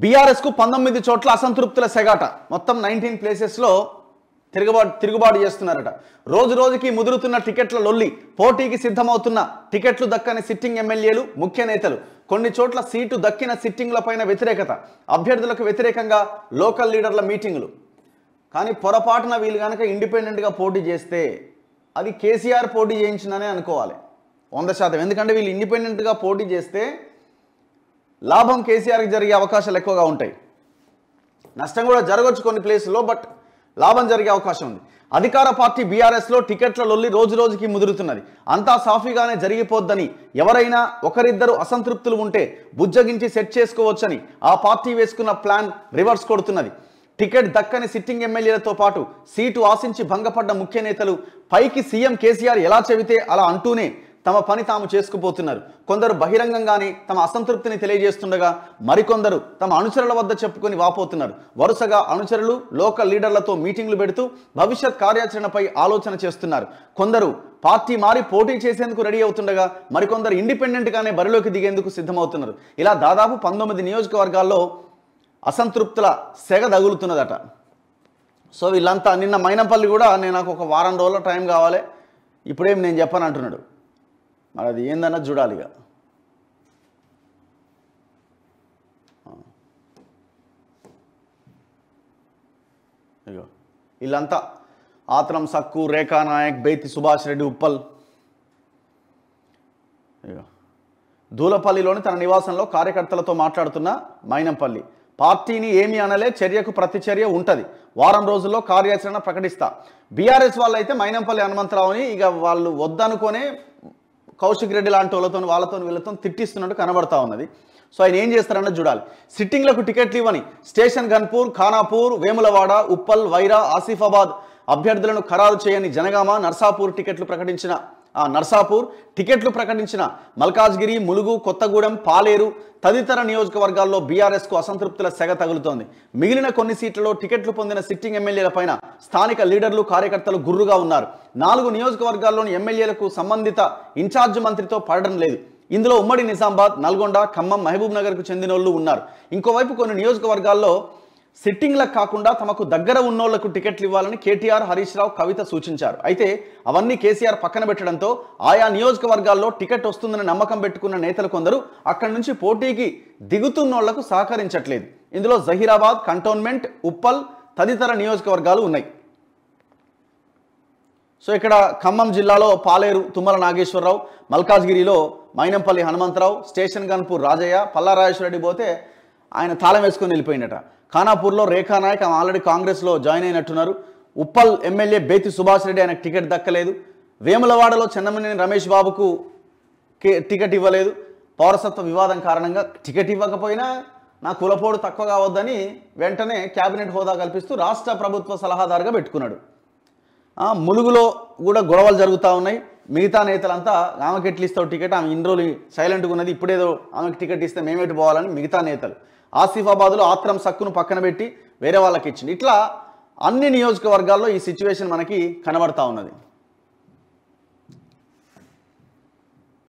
BRS को 19 चोट असंतृप्त सेगाट मोत्तम 19 places तिरुगुबाटु रोजु रोजुकी मुदुरुतुन्न टिकेट्ल लोल्ली पोटीकी सिद्धमवुतुन्न टिकेट्लु दक्कनि सिट्टिंग एम्मेल्येलु मुख्य नेतलु कोन्नि चोट्ल सीटु दक्किन सिट्टिंग्लपैन व्यतिरेकत अभ्यर्थुलकु व्यतिरेकंगा लोकल लीडर्ल मीटिंग्लु कानी पोरपाटुन वील्लु गनुक इंडिपेंडेंट गा पोटी चेस्ते अदि केसीआर पोटी चेयिंचिनने अनुकोवाले 100% एंदुकंटे वील्लु इंडिपेंडेंट गा पोटी चेस्ते लाभं केसीआर की जरिगे अवकाशालु एक्कुवगा उंटायि नष्टं कूडा जरगొచ్చు कोन्नि प्लेस लो बट లాభం జరిగే అవకాశం ఉంది. అధికార పార్టీ బీఆర్ఎస్ లో టికెట్ల లొల్లి రోజు రోజుకి ముదురుతున్నది. అంతా సాఫీగానే జరిగిపోద్దని ఎవరైనా ఒకరిద్దరు అసంతృప్తులు ఉంటే బుజ్జగించి సెట్ చేసుకోవొచ్చని ఆ పార్టీ వేసుకున్న ప్లాన్ రివర్స్ కొడుతున్నది. టికెట్ దక్కని సిట్టింగ్ ఎమ్మెల్యేలతో పాటు సీటు ఆశించి భంగపడ్డ ముఖ్య నేతలు పైకి సీఎం కేసీఆర్ ఎలా చెవితే అలా అంటూనే తమ పని తాము చేసుకుపోతున్నారు. కొందరు బహిరంగంగానే తమ అసంతృప్తిని తెలియజేస్తుండగా మరికొందరు తమ అనుచరుల వద్ద చెప్పుకొని వాపోతున్నారు. వరుసగా అనుచరులు లోకల్ లీడర్లతో మీటింగ్లు పెడుతూ భవిష్యత్ కార్యాచరణపై ఆలోచన చేస్తున్నారు. కొందరు పార్టీ మారి పోటీ చేసేందుకు రెడీ అవుతుండగా మరికొందరు ఇండిపెండెంట్ గానే బరిలోకి దిగేందుకు సిద్ధమవుతున్నారు. ఇలా దాదాపు 19 నియోజకవర్గాల్లో అసంతృప్తుల సెగ దగులుతున్నదట. సో వీళ్ళంతా నిన్న మైనంపల్లి కూడా నేను నాకు ఒక వారం రోజుల టైం కావాలి ఇప్పుడేం నేను చెప్పను అంటున్నాడు. మరి అది ఏందన్న చూడాలిగా. ఇగో ఇల్లంతా ఆత్రం సక్కు రేఖా నాయక్ బేతి సుభాష్ రెడ్డి ఉప్పల్ ఇగో దూలపల్లిలోని తన నివాసంలో కార్యకర్తలతో మాట్లాడుతున్న మైనంపల్లి పార్టీని ఏమీ అనలే చర్యకు ప్రతిచర్య ఉంటది వారం రోజుల్లో కార్యాచరణ ప్రకటిస్తా. బీఆర్ఎస్ వాళ్ళైతే మైనంపల్లి హనుమంతరావుని ఇక వాళ్ళు వద్దనుకోనే కౌశిక్ రెడ్డి లాంటి వాళ్ళతో వీళ్ళతో తిట్టిస్తున్నట్టు కనబడతా ఉన్నది. సో ఆయన ఏం చేస్తారన్నది చూడాలి. సిట్టింగ్లకు టికెట్లు ఇవ్వని స్టేషన్ గన్పూర్ ఖానాపూర్ వేములవాడ ఉప్పల్ వైరా ఆసిఫాబాద్ అభ్యర్థులను ఖరారు చేయని జనగామ నర్సాపూర్ టికెట్లు ప్రకటించిన మల్కాజ్గిరి ములుగు కొత్తగూడెం పాలేరు తదితర నియోజకవర్గాల్లో బీఆర్ఎస్ కు అసంతృప్తుల సెగ తగులుతోంది. మిగిలిన కొన్ని సీట్లలో టికెట్లు పొందిన సిట్టింగ్ ఎమ్మెల్యేలపైన స్థానిక లీడర్లు కార్యకర్తలు గుర్రుగా ఉన్నారు. 4 నియోజకవర్గాల్లోని ఎమ్మెల్యేలకు సంబంధిత ఇన్ఛార్జ్ మంత్రితో పడడం లేదు. ఇందులో ఉమ్మడి నిజామాబాద్ నల్గొండ ఖమ్మం మహబూబ్ నగర్ కు చెందిన వాళ్ళు ఉన్నారు. ఇంకోవైపు కొన్ని నియోజకవర్గాల్లో సిట్టింగ్లకు కాకుండా తమకు దగ్గర ఉన్నోళ్లకు టికెట్లు ఇవ్వాలని కేటీఆర్ హరీష్ రావు కవిత సూచించారు. అయితే అవన్నీ కేసీఆర్ పక్కన పెట్టడంతో ఆయా నియోజకవర్గాల్లో టికెట్ వస్తుందని నమ్మకం పెట్టుకున్న నేతలు కొందరు అక్కడి నుంచి పోటీకి దిగుతున్నోళ్లకు సహకరించట్లేదు. ఇందులో జహీరాబాద్ కంటోన్మెంట్ ఉప్పల్ తదితర నియోజకవర్గాలు ఉన్నాయి. సో ఇక్కడ ఖమ్మం జిల్లాలో పాలేరు తుమ్మల నాగేశ్వరరావు, మల్కాజ్గిరిలో మైనంపల్లి హనుమంతరావు, స్టేషన్ గన్పూర్ రాజయ్య, పల్లారాజేశ్వరరెడ్డి పోతే ఆయన తాళం వేసుకొని వెళ్ళిపోయినట. ఖానాపూర్లో రేఖా నాయక్ ఆల్రెడీ కాంగ్రెస్లో జాయిన్ అయినట్టున్నారు. ఉప్పల్ ఎమ్మెల్యే బేతి సుభాష్ రెడ్డి ఆయనకు టికెట్ దక్కలేదు. వేములవాడలో చెన్నమనేని రమేష్ బాబుకు టికెట్ ఇవ్వలేదు. పౌరసత్వ వివాదం కారణంగా టికెట్ ఇవ్వకపోయినా నా కులపోడు తక్కువ కావద్దని వెంటనే క్యాబినెట్ హోదా కల్పిస్తూ రాష్ట్ర ప్రభుత్వ సలహాదారుగా పెట్టుకున్నాడు. ములుగులో కూడా గొడవలు జరుగుతూ ఉన్నాయి. మిగతా నేతలంతా ఆమెకి ఎట్లు ఇస్తావు టికెట్, ఆమె ఇన్ని రోజులు సైలెంట్గా ఉన్నది, ఇప్పుడేదో ఆమెకి టికెట్ ఇస్తే మేమేటు పోవాలని మిగతా నేతలు. ఆసిఫాబాద్లో ఆత్రం సక్కును పక్కన పెట్టి వేరే వాళ్ళకి ఇచ్చింది. ఇట్లా అన్ని నియోజకవర్గాల్లో ఈ సిచ్యువేషన్ మనకి కనబడతా ఉన్నది.